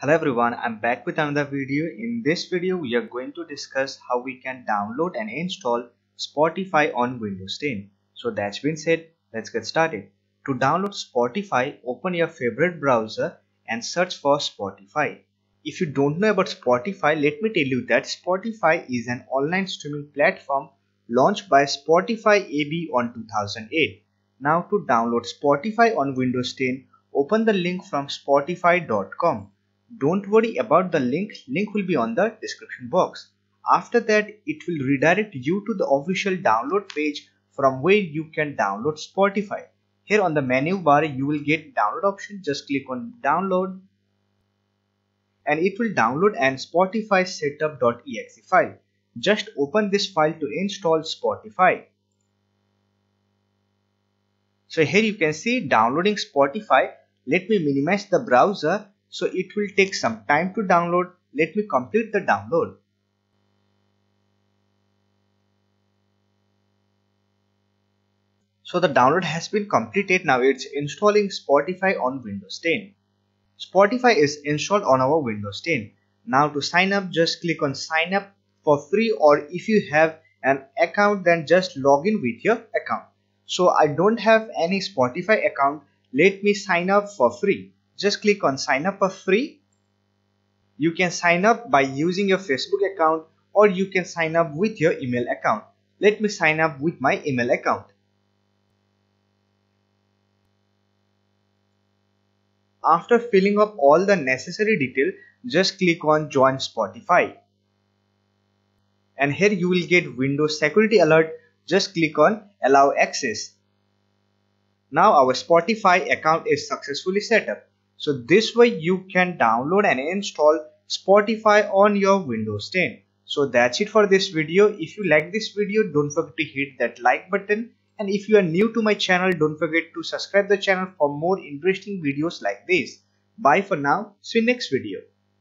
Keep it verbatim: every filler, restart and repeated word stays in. Hello everyone, I'm back with another video. In this video, we are going to discuss how we can download and install Spotify on Windows ten. So that's been said, let's get started. To download Spotify, open your favorite browser and search for Spotify. If you don't know about Spotify, let me tell you that Spotify is an online streaming platform launched by Spotify A B on two thousand eight. Now to download Spotify on Windows ten, open the link from spotify dot com. Don't worry about the link, link will be on the description box. After that, it will redirect you to the official download page from where you can download Spotify. Here on the menu bar, you will get download option, just click on download and it will download an Spotify setup dot E X E file. Just open this file to install Spotify. So here you can see downloading Spotify. Let me minimize the browser. So it will take some time to download. Let me complete the download. So the download has been completed. Now it's installing Spotify on Windows ten. Spotify is installed on our Windows ten. Now to sign up, just click on sign up for free, or if you have an account then just log in with your account. So I don't have any Spotify account. Let me sign up for free. Just click on sign up for free. You can sign up by using your Facebook account or you can sign up with your email account. Let me sign up with my email account. After filling up all the necessary detail, just click on join Spotify. And here you will get Windows security alert. Just click on allow access. Now our Spotify account is successfully set up. So this way you can download and install Spotify on your Windows ten. So that's it for this video. If you like this video, don't forget to hit that like button. And if you are new to my channel, don't forget to subscribe the channel for more interesting videos like this. Bye for now. See you next video.